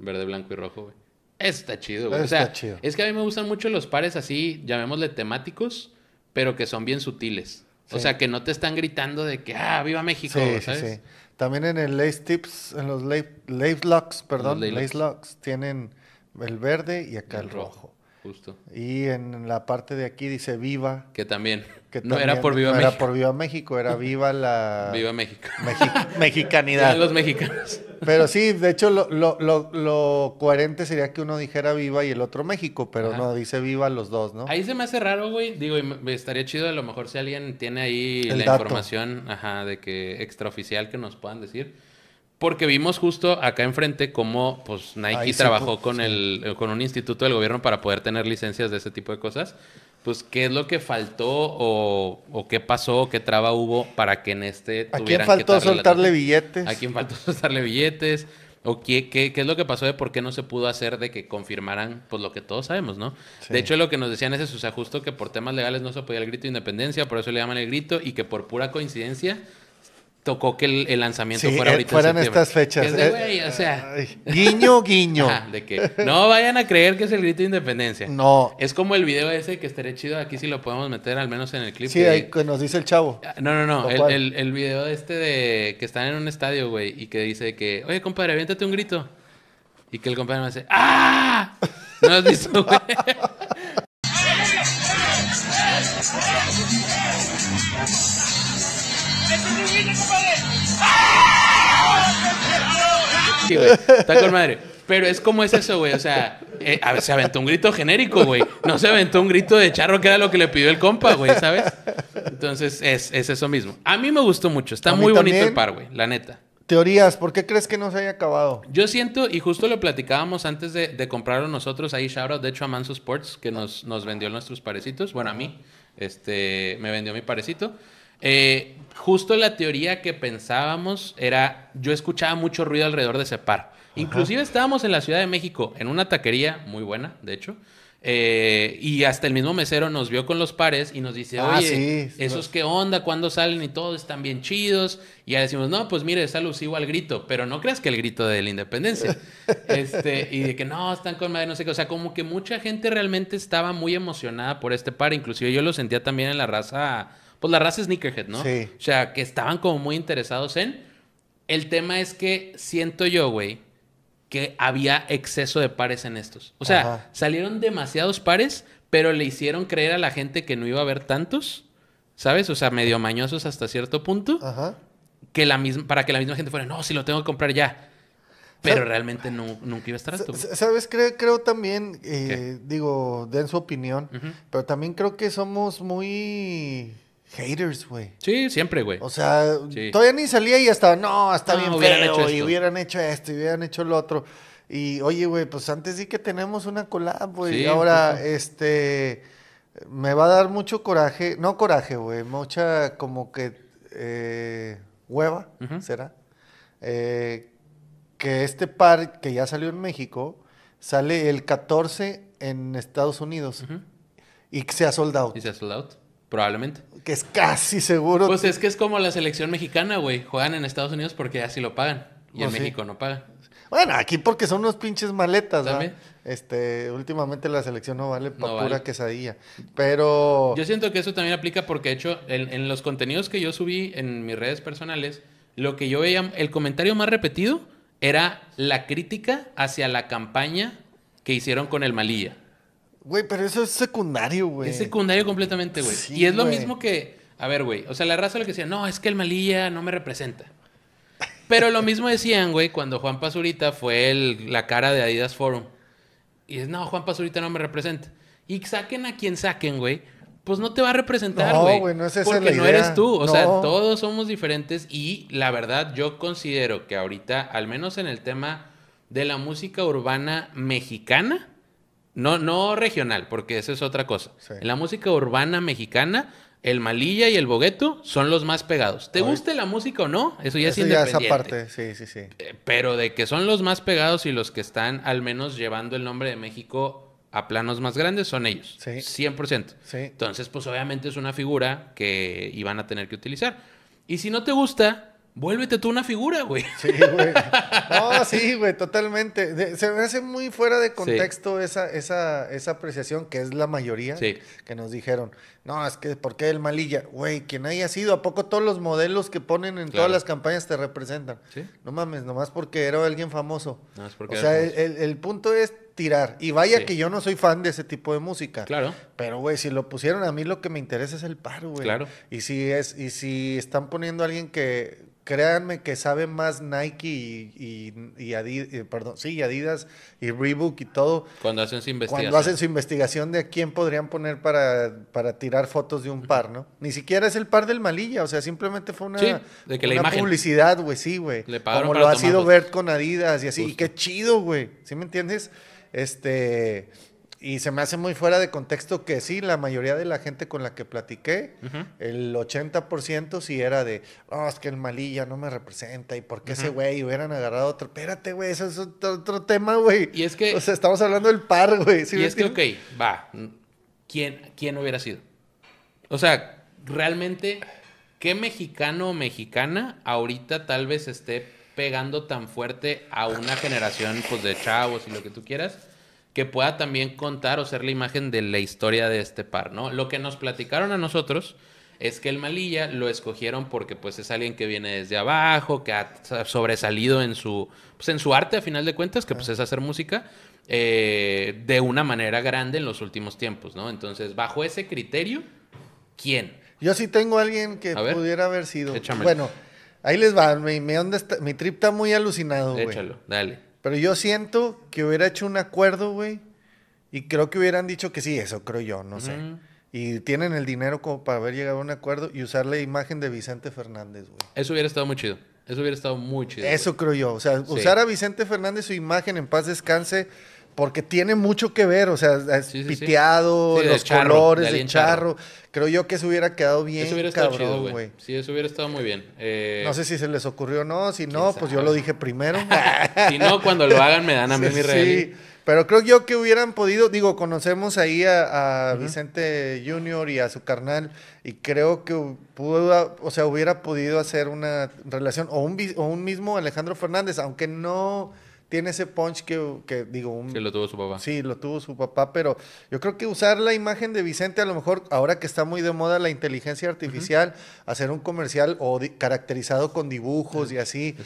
Verde, blanco y rojo, güey. Eso está chido, güey. Está chido. Es que a mí me gustan mucho los pares así, llamémosle temáticos, pero que son bien sutiles. Sí. O sea, que no te están gritando de que, viva México, sí, ¿sabes? Sí, sí. También en el Lace Tips, en los Lace Locks, perdón, Lace Locks tienen... El verde y acá el rojo. Justo. Y en la parte de aquí dice Viva. Que también era por Viva México. No era por Viva México, era Viva la... Viva México. Mexicanidad. Los mexicanos. Pero sí, de hecho, lo coherente sería que uno dijera Viva y el otro México, pero no, dice Viva los dos, ¿no? Ahí se me hace raro, güey. Digo, estaría chido a lo mejor si alguien tiene ahí información de que extraoficial que nos puedan decir. Porque vimos justo acá enfrente cómo pues Nike trabajó con un instituto del gobierno para poder tener licencias de ese tipo de cosas. Pues, ¿qué es lo que faltó o qué pasó, qué traba hubo para que en tuvieran que... ¿A quién faltó soltarle billetes? ¿A quién faltó soltarle billetes? ¿O qué es lo que pasó de por qué no se pudo hacer de que confirmaran pues lo que todos sabemos, ¿no? Sí. De hecho, lo que nos decían es eso, o sea, justo que por temas legales no se podía el grito de independencia, por eso le llaman el grito, y que por pura coincidencia... Tocó que el lanzamiento fuera ahorita. Fueran estas fechas. Es de, güey, o sea. Guiño, guiño. ¿De qué? No vayan a creer que es el grito de independencia. No. Es como el video ese que estaría chido. Aquí sí lo podemos meter, al menos en el clip. Sí, ahí que nos dice el chavo. No. El video de que están en un estadio, güey, y que dice que, oye, compadre, aviéntate un grito. Y que el compadre me dice, ¡ah! ¿No has visto, güey? Sí, güey, está con madre. Pero es como es eso, güey. O sea, se aventó un grito genérico, güey. No se aventó un grito de charro, que era lo que le pidió el compa, güey, ¿sabes? Entonces es eso mismo. A mí me gustó mucho. Está muy bonito el par, güey, la neta. Teorías, ¿por qué crees que no se haya acabado? Yo siento, y justo lo platicábamos antes de comprarlo nosotros, ahí shoutout, de hecho, a Manso Sports, que nos vendió nuestros parecitos. Bueno, a mí, me vendió mi parecito. Justo la teoría que pensábamos era, yo escuchaba mucho ruido alrededor de ese par. Inclusive estábamos en la Ciudad de México, en una taquería muy buena, de hecho, y hasta el mismo mesero nos vio con los pares y nos dice, oye, ¿esos qué onda? ¿Cuándo salen? Y todos están bien chidos. Y ya decimos, no, pues mire, es alusivo al grito, pero no creas que el grito de la independencia. Y de que no, están con madre, no sé qué. O sea, como que mucha gente realmente estaba muy emocionada por este par. Inclusive yo lo sentía también en la raza... Pues la raza sneakerhead, ¿no? Sí. O sea, que estaban como muy interesados en... El tema es que siento yo, güey, que había exceso de pares en estos. O sea, salieron demasiados pares, pero le hicieron creer a la gente que no iba a haber tantos. ¿sabes? O sea, medio mañosos hasta cierto punto. Ajá. Que la misma, para que la misma gente fuera, no, si lo tengo que comprar ya. Pero realmente no, nunca iba a estar esto. ¿Sabes? Creo también, digo, den su opinión, pero también creo que somos muy haters, güey. Sí, siempre, güey. O sea, sí, todavía ni salía y hasta, no, está no, bien feo, y hubieran hecho esto, y hubieran hecho lo otro. Y, oye, güey, pues antes sí que tenemos una collab, güey. Sí, y ahora, me va a dar mucho coraje, no coraje, güey, mucha como que hueva, ¿será? Que este par que ya salió en México, sale el 14 en Estados Unidos y que sea sold out. Y sea sold out, probablemente. Que es casi seguro. Pues es que es como la selección mexicana, güey. Juegan en Estados Unidos porque así lo pagan y en México no pagan. Bueno, aquí porque son unos pinches maletas, ¿verdad? Últimamente la selección no vale para pura quesadilla. Pero yo siento que eso también aplica porque, de hecho, en los contenidos que yo subí en mis redes personales, lo que yo veía, el comentario más repetido era la crítica hacia la campaña que hicieron con el Malilla. Güey, pero eso es secundario, güey. Es secundario completamente, güey. Sí, y es lo mismo que, a ver, güey, o sea, la raza lo que decía, no, es que el Malilla no me representa. Pero lo mismo decían, güey, cuando Juan Pazurita fue la cara de Adidas Forum. Y es, no, Juan Pazurita no me representa. Y saquen a quien saquen, güey, pues no te va a representar, güey. No, güey, no es esa la idea. Porque no eres tú. O sea, todos somos diferentes. Y la verdad, yo considero que ahorita, al menos en el tema de la música urbana mexicana, no regional, porque eso es otra cosa. Sí. En la música urbana mexicana, el Malilla y el Bogueto son los más pegados. ¿Te guste la música o no? Eso ya es independiente. Esa parte, sí. Pero de que son los más pegados y los que están al menos llevando el nombre de México a planos más grandes son ellos. Sí. 100%. Sí. Entonces, pues obviamente es una figura que iban a tener que utilizar. Y si no te gusta, vuélvete tú una figura, güey. Sí, güey. No, sí, güey, totalmente. Se me hace muy fuera de contexto esa apreciación, que es la mayoría, que nos dijeron, no, es que, ¿por qué el Malilla? Güey, quien haya sido, ¿a poco todos los modelos que ponen en todas las campañas te representan? ¿Sí? No mames, nomás porque era alguien famoso. No, es porque o sea, el punto es tirar. Y vaya que yo no soy fan de ese tipo de música. Claro. Pero, güey, si lo pusieron, a mí lo que me interesa es el par, güey. Claro. Y si están poniendo a alguien que, créanme que sabe más Nike y Adidas, Adidas y Reebok y todo. Cuando hacen su investigación de a quién podrían poner para tirar fotos de un par, ¿no? Ni siquiera es el par del Malilla, o sea, simplemente fue una publicidad, güey, güey. Como lo ha sido Bert con Adidas y así. Justo. Y qué chido, güey. ¿Sí me entiendes? Y se me hace muy fuera de contexto que sí, la mayoría de la gente con la que platiqué, el 80% sí era de, es que el Malilla no me representa, y por qué ese güey hubieran agarrado otro. Espérate, güey, eso es otro tema, güey. Y es que, o sea, estamos hablando del par, güey. ¿Sí y es entiendo? Que, ok, va, ¿quién hubiera sido? O sea, realmente, ¿qué mexicano o mexicana ahorita tal vez esté pegando tan fuerte a una generación, pues, de chavos y lo que tú quieras, que pueda también contar o ser la imagen de la historia de este par, ¿no? Lo que nos platicaron a nosotros es que el Malilla lo escogieron porque, pues, es alguien que viene desde abajo, que ha sobresalido en su arte, a final de cuentas, que, pues, es hacer música de una manera grande en los últimos tiempos, ¿no? Entonces, bajo ese criterio, ¿quién? Yo sí tengo a alguien que pudiera haber sido. Échame. Bueno, ahí les va. Mi trip está muy alucinado, güey. Échalo, dale. Pero yo siento que hubiera hecho un acuerdo, güey, y creo que hubieran dicho que sí, eso creo yo, no sé. Y tienen el dinero como para haber llegado a un acuerdo y usar la imagen de Vicente Fernández, güey. Eso hubiera estado muy chido. Eso creo yo. O sea, usar a Vicente Fernández, su imagen, en paz descanse, porque tiene mucho que ver. O sea, es piteado, los colores, el charro. Creo yo que eso hubiera quedado bien, eso hubiera estado cabrón, chido, güey. Sí, eso hubiera estado muy bien. No sé si se les ocurrió o no. Si no, pues yo lo dije primero. Si no, cuando lo hagan me dan a mí mi regalito. Sí, pero creo yo que hubieran podido. Digo, conocemos ahí a Vicente Junior y a su carnal. Y creo que hubiera podido hacer una relación. O un mismo Alejandro Fernández, aunque no tiene ese punch que digo... Sí, lo tuvo su papá. Sí, lo tuvo su papá, pero yo creo que usar la imagen de Vicente, a lo mejor, ahora que está muy de moda la inteligencia artificial, hacer un comercial caracterizado con dibujos y así,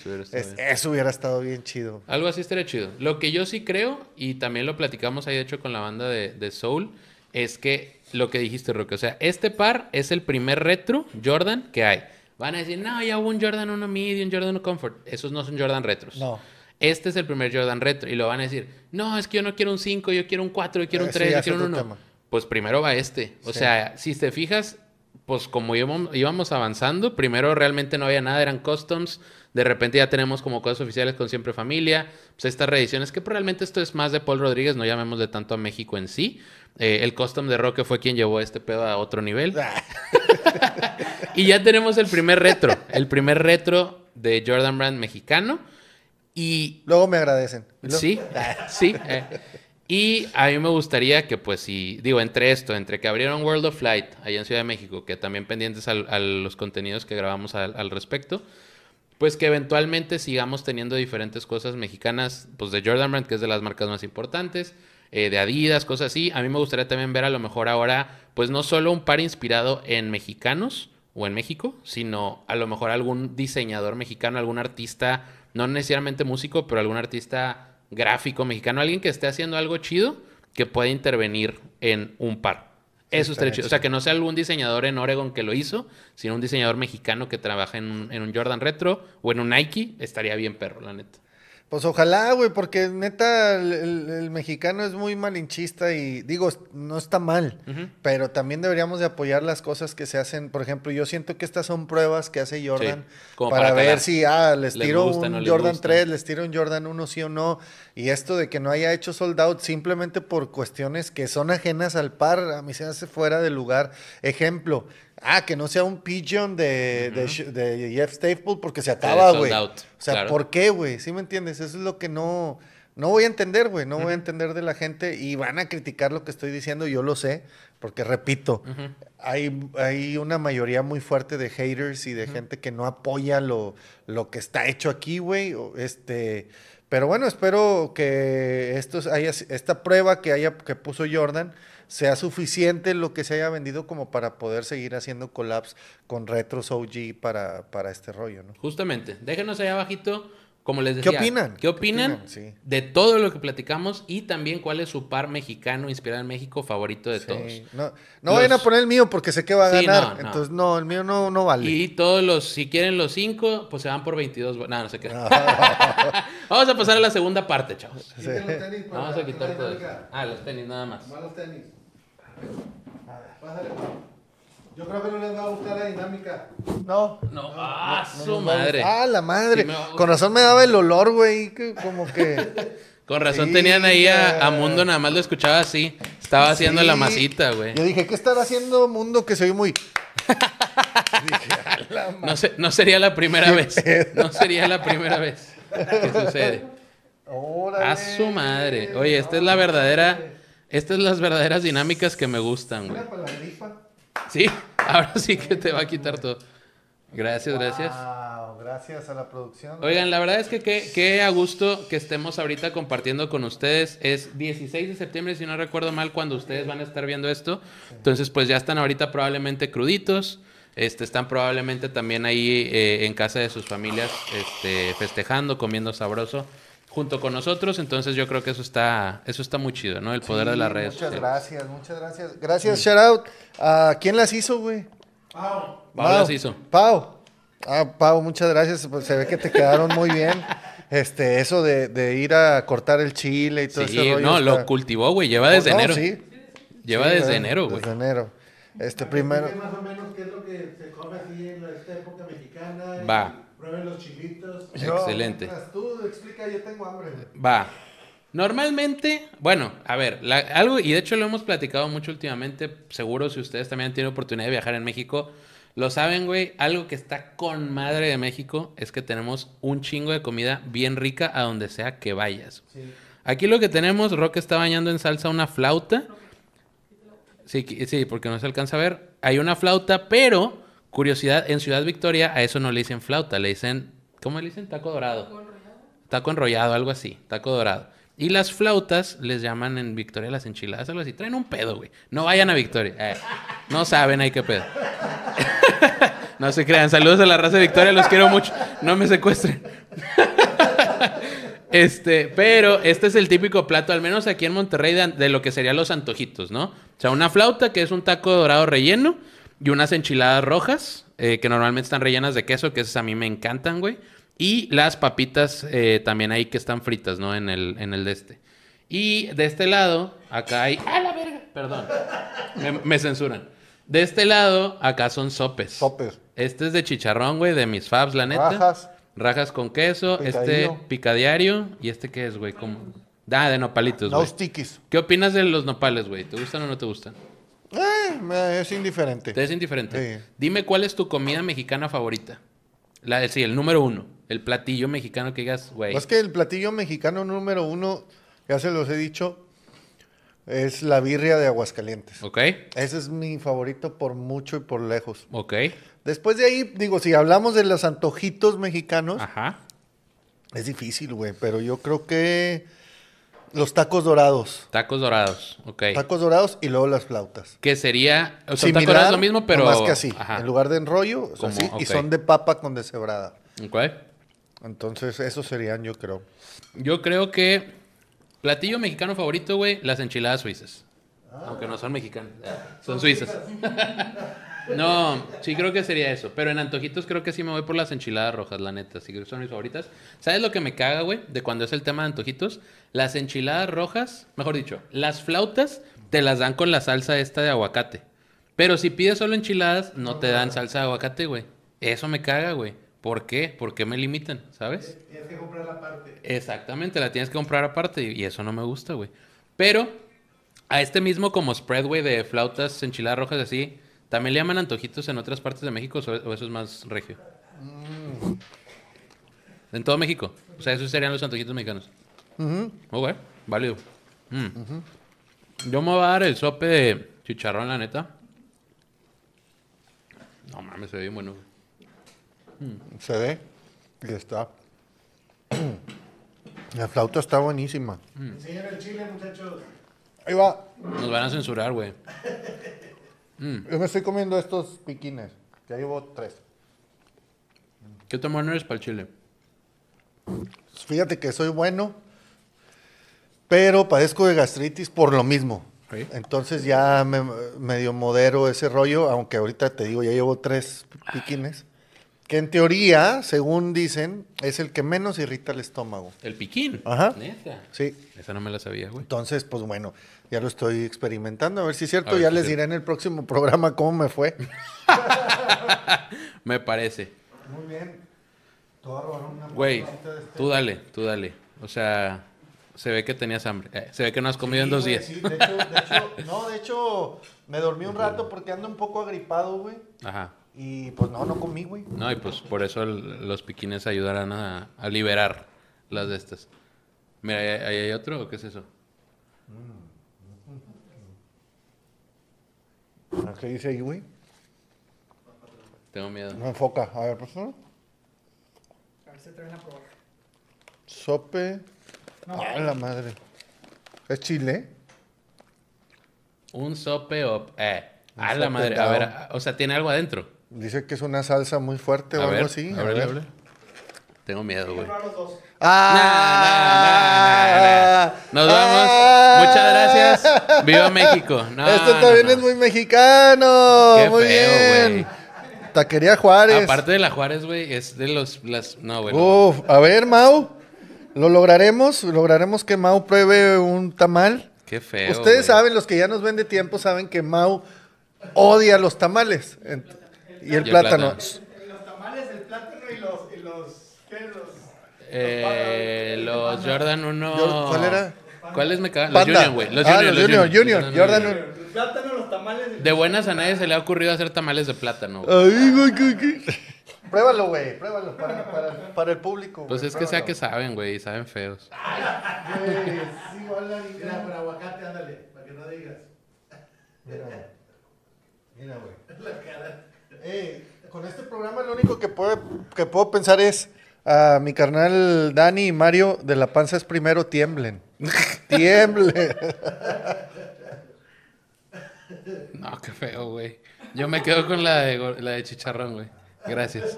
eso hubiera estado bien chido. Algo así estaría chido. Lo que yo sí creo, y también lo platicamos ahí, de hecho, con la banda de Soul, es que lo que dijiste, Roque. O sea, este par es el primer retro Jordan que hay. Van a decir, no, ya hubo un Jordan 1 Mid y un Jordan 1 Comfort. Esos no son Jordan retros. No. Este es el primer Jordan retro. Y lo van a decir, no, es que yo no quiero un 5, yo quiero un 4, yo quiero un 3, yo quiero un 1. Tema. Pues primero va este. O sea, si te fijas, pues como íbamos avanzando, primero realmente no había nada, eran customs. De repente ya tenemos como cosas oficiales con Siempre Familia. Pues estas reediciones, que realmente esto es más de Paul Rodríguez, no llamemos de tanto a México en sí. El custom de Roque fue quien llevó este pedo a otro nivel. Y ya tenemos el primer retro de Jordan Brand mexicano. Y luego me agradecen. ¿Luego? Sí, sí. Y a mí me gustaría que, pues, si digo, entre esto, entre que abrieron World of Flight allá en Ciudad de México, que también pendientes a los contenidos que grabamos al respecto, pues que eventualmente sigamos teniendo diferentes cosas mexicanas, pues de Jordan Brand, que es de las marcas más importantes, de Adidas, cosas así. A mí me gustaría también ver a lo mejor ahora, pues no solo un par inspirado en mexicanos o en México, sino a lo mejor algún diseñador mexicano, algún artista, no necesariamente músico, pero algún artista gráfico mexicano, alguien que esté haciendo algo chido que pueda intervenir en un par. Eso estaría chido. O sea, que no sea algún diseñador en Oregon que lo hizo, sino un diseñador mexicano que trabaja en un Jordan retro o en un Nike. Estaría bien perro, la neta. Pues ojalá, güey, porque neta el mexicano es muy malinchista y digo, no está mal, pero también deberíamos de apoyar las cosas que se hacen. Por ejemplo, yo siento que estas son pruebas que hace Jordan para ver si les tiro gusta, un no les Jordan gusta. 3, les tiro un Jordan 1 sí o no. Y esto de que no haya hecho sold out simplemente por cuestiones que son ajenas al par, a mí se hace fuera de lugar. Ejemplo, que no sea un pigeon de Jeff Staple porque se acaba, güey. O sea, claro. ¿Por qué, güey? ¿Sí me entiendes? Eso es lo que no voy a entender, güey. No voy a entender de la gente y van a criticar lo que estoy diciendo. Yo lo sé porque, repito, hay una mayoría muy fuerte de haters y de gente que no apoya lo que está hecho aquí, güey. Pero bueno, espero que esta prueba que puso Jordan sea suficiente lo que se haya vendido como para poder seguir haciendo collabs con retros OG para este rollo, ¿no? Justamente. Déjenos allá abajito, como les decía. ¿Qué opinan? Sí. De todo lo que platicamos y también cuál es su par mexicano inspirado en México favorito de todos. No vayan a poner el mío porque sé que va a ganar. No. Entonces, no, el mío no vale. Y todos si quieren los 5, pues se van por 22. No sé qué. No. Vamos a pasar a la segunda parte, chavos. Sí. Vamos a quitar todo eso. Los tenis, nada más. Malos tenis. A ver, pásale. Yo creo que no les va a gustar la dinámica. No. Su madre. La madre. Sí, con razón me daba el olor, güey. Como que. Con razón tenían ahí a Mundo, nada más lo escuchaba así. Estaba haciendo la masita, güey. Yo dije, ¿qué estará haciendo Mundo? Que soy muy. Dije, no sería la primera vez. No sería la primera vez que sucede. Órale. A su madre. Oye, esta es la verdadera. Estas son las verdaderas dinámicas que me gustan, güey. Sí, ahora sí que te va a quitar todo. Gracias, gracias. Gracias a la producción. Oigan, la verdad es que qué a gusto que estemos ahorita compartiendo con ustedes. Es 16 de septiembre, si no recuerdo mal, cuando ustedes van a estar viendo esto. Entonces, pues ya están ahorita probablemente cruditos. Están probablemente también ahí en casa de sus familias festejando, comiendo sabroso junto con nosotros. Entonces yo creo que eso está muy chido, ¿no? El poder de las redes sociales. Muchas gracias. Gracias, shout out. ¿Quién las hizo, güey? Pau las hizo. Pau, muchas gracias. Pues se ve que te quedaron muy bien. Eso de ir a cortar el chile y todo eso. Sí, no, lo cultivó, güey. Lleva desde enero. Sí. Lleva desde enero, güey. Desde enero. Primero. Más o menos qué es lo que se come así en esta época mexicana. Va. Prueben los chilitos. Excelente. Tú explica, yo tengo hambre. Va. Normalmente, bueno, a ver, algo, y de hecho lo hemos platicado mucho últimamente, seguro si ustedes también han tenido oportunidad de viajar en México, lo saben, güey, algo que está con madre de México es que tenemos un chingo de comida bien rica a donde sea que vayas. Sí. Aquí lo que tenemos, Roque está bañando en salsa una flauta. Sí, porque no se alcanza a ver. Hay una flauta, pero... Curiosidad, en Ciudad Victoria a eso no le dicen flauta, le dicen... ¿Cómo le dicen? Taco dorado. Taco enrollado, algo así. Taco dorado. Y las flautas les llaman en Victoria las enchiladas, algo así. Traen un pedo, güey. No vayan a Victoria. No saben ahí qué pedo. No se crean. Saludos a la raza de Victoria, los quiero mucho. No me secuestren. Pero este es el típico plato, al menos aquí en Monterrey, de lo que serían los antojitos, ¿no? sea, una flauta que es un taco dorado relleno y unas enchiladas rojas que normalmente están rellenas de queso, que esas a mí me encantan, güey. Y las papitas también ahí que están fritas, ¿no? En el de este. Y de este lado, acá hay... ¡Ah, la verga! Perdón. Me censuran. De este lado, acá son sopes. Sopes. Este es de chicharrón, güey, de mis fabs, la neta. Rajas. Rajas con queso. Picadillo. Este picadiario. ¿Y este qué es, güey? ¿Cómo? Ah, de nopalitos, güey. Los tiquis. ¿Qué opinas de los nopales, güey? ¿Te gustan o no te gustan? Es indiferente. ¿Te es indiferente? Sí. Dime cuál es tu comida mexicana favorita. Sí, el número uno. El platillo mexicano que digas, güey. Es que el platillo mexicano número uno, ya se los he dicho, es la birria de Aguascalientes. Ok. Ese es mi favorito por mucho y por lejos. Ok. Después de ahí, digo, si hablamos de los antojitos mexicanos. Ajá. Es difícil, güey, pero yo creo que los tacos dorados. Tacos dorados, ok. Tacos dorados y luego las flautas. Que sería... O sea, tacos dorados es lo mismo, pero... Más que así. Ajá. En lugar de enrollo, es así. Okay. Y son de papa con deshebrada. Ok. Entonces, esos serían, yo creo. Yo creo que... Platillo mexicano favorito, güey, las enchiladas suizas. Ah. Aunque no son mexicanas, son suizas. No, sí creo que sería eso. Pero en antojitos creo que sí me voy por las enchiladas rojas, la neta. Sí creo que son mis favoritas. ¿Sabes lo que me caga, güey? De cuando es el tema de antojitos. Las enchiladas rojas, mejor dicho, las flautas te las dan con la salsa esta de aguacate. Pero si pides solo enchiladas, no te dan salsa de aguacate, güey. Eso me caga, güey. ¿Por qué? ¿Por qué me limitan? ¿Sabes? Tienes que comprar aparte. Exactamente, la tienes que comprar aparte. Y eso no me gusta, güey. Pero a este mismo como spread, güey, de flautas, enchiladas rojas, así, ¿también le llaman antojitos en otras partes de México o eso es más regio? En todo México. O sea, esos serían los antojitos mexicanos. Oh, güey. Válido. Yo me voy a dar el sope de chicharrón, la neta. No mames, se ve bien bueno, güey. Se ve y está. La flauta está buenísima. Enseñen el chile, muchachos. Ahí va. Nos van a censurar, güey. Yo me estoy comiendo estos piquines. Ya llevo 3. ¿Qué tan bueno eres para el chile? Fíjate que soy bueno, pero padezco de gastritis por lo mismo. ¿Sí? Entonces ya medio modero ese rollo, aunque ahorita te digo, ya llevo 3 piquines. Que en teoría, según dicen, es el que menos irrita el estómago. ¿El piquín? Ajá. ¿Neta? Sí. Esa no me la sabía, güey. Entonces, pues bueno, ya lo estoy experimentando. A ver si es cierto. Ya les diré en el próximo programa cómo me fue. Me parece. Muy bien. Güey, tú dale. O sea, se ve que tenías hambre. Se ve que no has comido en 2 días. Sí, de hecho, me dormí un rato porque ando un poco agripado, güey. Ajá. Y pues no comí, güey. No, y pues por eso los piquines ayudarán a liberar las de estas. Mira, ¿ahí hay otro o qué es eso? ¿Qué dice ahí, güey? Tengo miedo. No enfoca. A ver, por favor. A ver si te ven a probar. Sope. No. ¡Ah, la madre! ¿Es chile? Un sope o... ¡Ah, la madre! A ver, o sea, ¿tiene algo adentro? Dice que es una salsa muy fuerte o algo así. A ver. Tengo miedo, güey. Nos vamos. Muchas gracias. ¡Viva México! No, esto también es muy mexicano. ¡Qué muy feo, bien! Wey. Taquería Juárez. Aparte de la Juárez, güey, es de las... No, güey. Uf, a ver, Mau. Lo lograremos. Lograremos que Mau pruebe un tamal. ¡Qué feo! Ustedes saben, los que ya nos ven de tiempo, saben que Mau... odia los tamales y el plátano. Los tamales, el plátano y los Jordan 1. ¿Cuál era? ¿Cuáles me cagan? Los Junior, güey. Los Junior. Jordan 1. El plátano, los tamales. De buenas a nadie se le ha ocurrido hacer tamales de plátano, güey. Ay, güey. Pruébalo, güey. Pruébalo para el público. Pues es que sea que saben, güey. Saben feos. Ay, güey. Sí, hola. Mira, para aguacate, ándale. Para que no digas. Mira. Mira, güey. Con este programa lo único que puedo pensar es a mi carnal Dani y Mario de La Panza es Primero, tiemblen. ¡Tiemblen! No, qué feo, güey. Yo me quedo con la de chicharrón, güey. Gracias.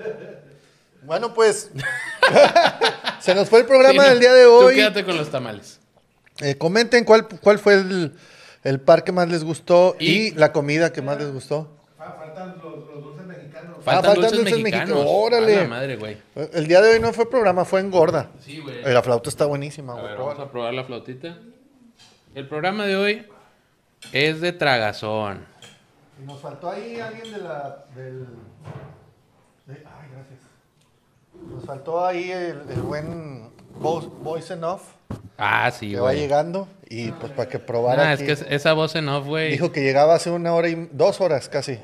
Bueno, pues. Se nos fue el programa del día de hoy. Tú quédate con los tamales. Comenten cuál fue el... El par que más les gustó y la comida que más les gustó. Faltan los dulces mexicanos. Faltan dulces mexicanos. Órale. La madre, güey. El día de hoy no fue programa, fue engorda. Sí, güey. La flauta está buenísima, güey. Vamos a probar la flautita. El programa de hoy es de tragazón. Y nos faltó ahí alguien de la... Ay, gracias. Nos faltó ahí el buen voice en off. Ah, sí, güey. Que va llegando y pues para que probara. Es que esa voz en off, güey. Dijo que llegaba hace 1 hora y 2 horas casi.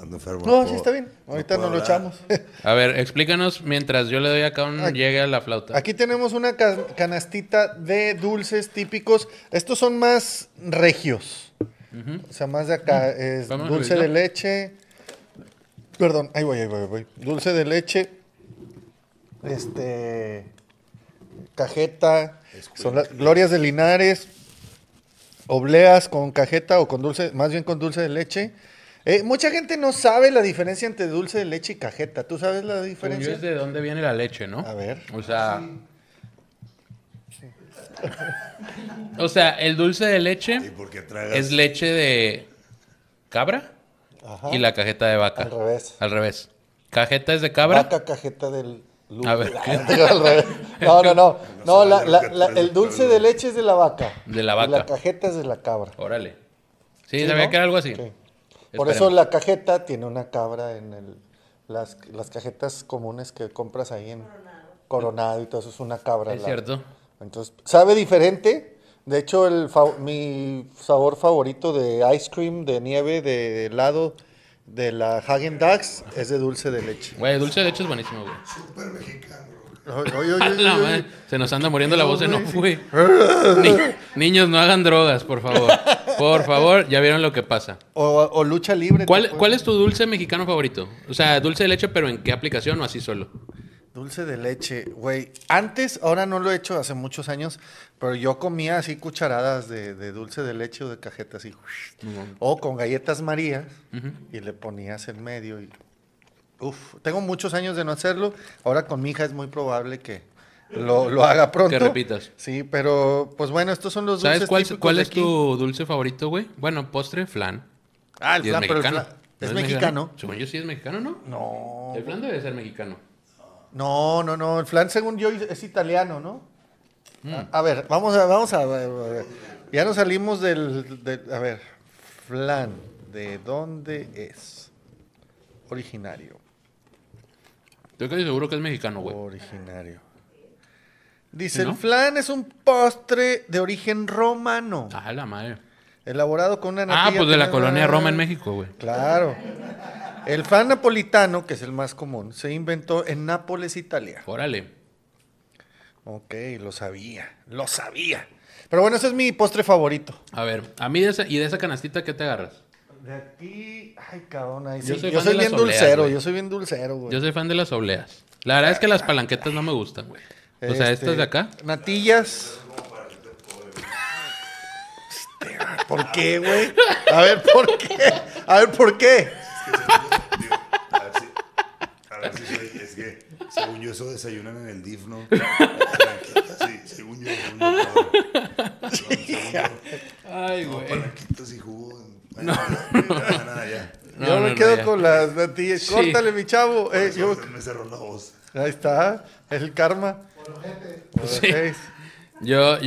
Ando enfermo. No, sí está bien. Ahorita nos lo echamos. A ver, explícanos mientras yo le doy acá llegue a la flauta. Aquí tenemos una canastita de dulces típicos. Estos son más regios. O sea, más de acá. Es dulce de leche. Perdón, ahí voy. Dulce de leche. Cajeta. Son las glorias de Linares. Obleas con cajeta o con dulce, más bien con dulce de leche. Mucha gente no sabe la diferencia entre dulce de leche y cajeta. ¿Tú sabes la diferencia? Yo es de dónde viene la leche, ¿no? A ver. O sea... Sí. O sea, el dulce de leche es leche de cabra. Ajá. Y la cajeta de vaca. Al revés. Al revés. Cajeta es de cabra. Vaca, cajeta del... Luz. A ver. No, el dulce de leche es de la vaca. De la vaca. Y la cajeta es de la cabra. Órale. Sí, sabía, ¿no? Que era algo así. Sí. Por eso la cajeta tiene una cabra en las cajetas comunes que compras ahí en Coronado y todo eso es una cabra. Es cierto. Entonces, sabe diferente. De hecho, mi sabor favorito de ice cream, de nieve, de helado de la Häagen-Dazs es de dulce de leche. Güey, dulce de leche es buenísimo, güey. Súper mexicano. Oye. Se nos anda muriendo la voz de no, güey. Niños, no hagan drogas, por favor. Por favor, ya vieron lo que pasa. O lucha libre. ¿Cuál es tu dulce mexicano favorito? O sea, dulce de leche, pero ¿en qué aplicación o así solo? Dulce de leche, güey. Antes, ahora no lo he hecho hace muchos años, pero yo comía así cucharadas de dulce de leche o de cajeta así. O con galletas María y le ponías en medio y... Uf, tengo muchos años de no hacerlo. Ahora con mi hija es muy probable que lo haga pronto. Que repitas. Sí, pero pues bueno, estos son los dulces. ¿Sabes cuál es tu dulce favorito, güey? Bueno, postre, flan. Ah, el flan, pero el flan es mexicano. Según yo sí es mexicano, ¿no? No. El flan debe ser mexicano. No. El flan, según yo, es italiano, ¿no? A ver, vamos a ver. Ya nos salimos a ver, flan, ¿de dónde es originario? Estoy casi seguro que es mexicano, güey. Originario. Dice, ¿no? El flan es un postre de origen romano. Ah, la madre. Elaborado con una natilla. Ah, pues de la colonia Roma en México, güey. Claro. El flan napolitano, que es el más común, se inventó en Nápoles, Italia. Órale. Ok, lo sabía. Pero bueno, ese es mi postre favorito. A ver, a mí de esa canastita, ¿qué te agarras? De aquí, ay cabrón, ahí sí. Yo soy bien dulcero, güey. Yo soy bien dulcero, güey. Yo soy fan de las obleas. La verdad es que las palanquetas no me gustan, güey. O sea, estas de acá. Natillas. ¿Por qué, güey? A ver, ¿por qué? Según yo, eso desayunan en el DIF, ¿no? Sí, según yo. Ay, güey. Palanquitas y jugo. No, nada, ya. Yo me quedo con las natillas. Sí. Córtale, mi chavo. Me cerró la voz. Ahí está. Es el karma. Por los jefes. Yo,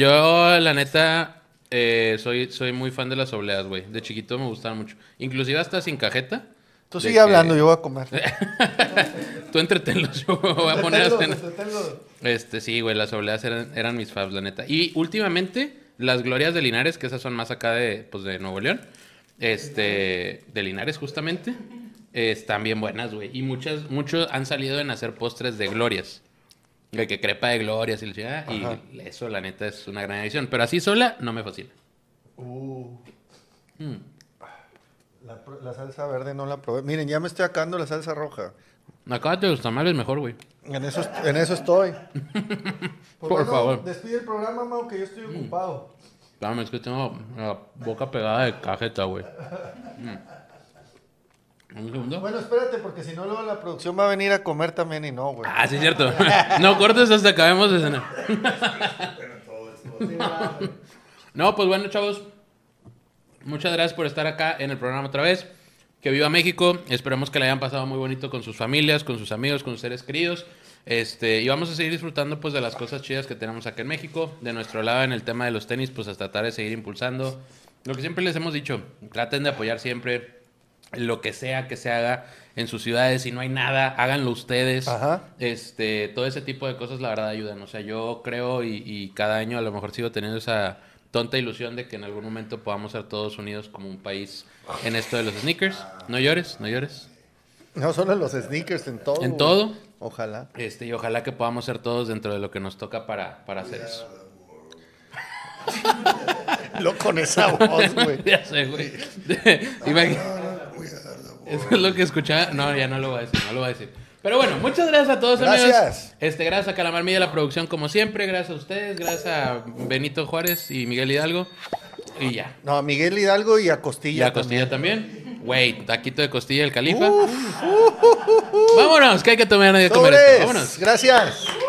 la neta... soy muy fan de las obleas, güey. De chiquito me gustaban mucho. Inclusive hasta sin cajeta. Tú sigue hablando, yo voy a comer. Tú entretenlos, yo voy a poner a cenar. Sí, güey, las obleas eran mis faves, la neta. Y últimamente, las glorias de Linares, que esas son más acá de Nuevo León. De Linares, justamente. Están bien buenas, güey. Y muchos han salido en hacer postres de glorias. El que crepa de glorias y la ciudad. Y eso, la neta, es una gran edición. Pero así sola, no me fascina. La salsa verde no la probé. Miren, ya me estoy acabando la salsa roja. Acábate los tamales mejor, güey. En eso estoy. Por favor. Despide el programa, Mau, que yo estoy ocupado. Claro, es que tengo la boca pegada de cajeta, güey. ¿Un segundo? Bueno, espérate, porque si no, luego la producción va a venir a comer también y no, güey. Ah, sí, es cierto. No cortes hasta acabemos de cenar. No, pues bueno, chavos. Muchas gracias por estar acá en el programa otra vez. Que viva México. Esperemos que la hayan pasado muy bonito con sus familias, con sus amigos, con sus seres queridos. Y vamos a seguir disfrutando pues de las cosas chidas que tenemos acá en México. De nuestro lado, en el tema de los tenis, pues a tratar de seguir impulsando. Lo que siempre les hemos dicho, traten de apoyar siempre lo que sea que se haga en sus ciudades. Si no hay nada, háganlo ustedes. Ajá. Todo ese tipo de cosas, la verdad, ayudan. O sea, yo creo y cada año a lo mejor sigo teniendo esa tonta ilusión de que en algún momento podamos ser todos unidos como un país en esto de los sneakers. No llores, no llores. No solo en los sneakers, en todo. En todo. Ojalá. Y ojalá que podamos ser todos dentro de lo que nos toca para hacer eso. Lo con esa voz, güey. Ya sé, güey. Eso es lo que escuchaba. No, ya no lo voy a decir, no lo voy a decir. Pero bueno, muchas gracias a todos, gracias, amigos. Gracias a Calamar Media, la producción, como siempre. Gracias a ustedes, gracias a Benito Juárez y Miguel Hidalgo. Y ya. No, a Miguel Hidalgo y a Costilla. Y a Costilla también. Güey, taquito de Costilla, el Califa. Vámonos, que hay que tomar, nadie comer esto. Vámonos. Gracias.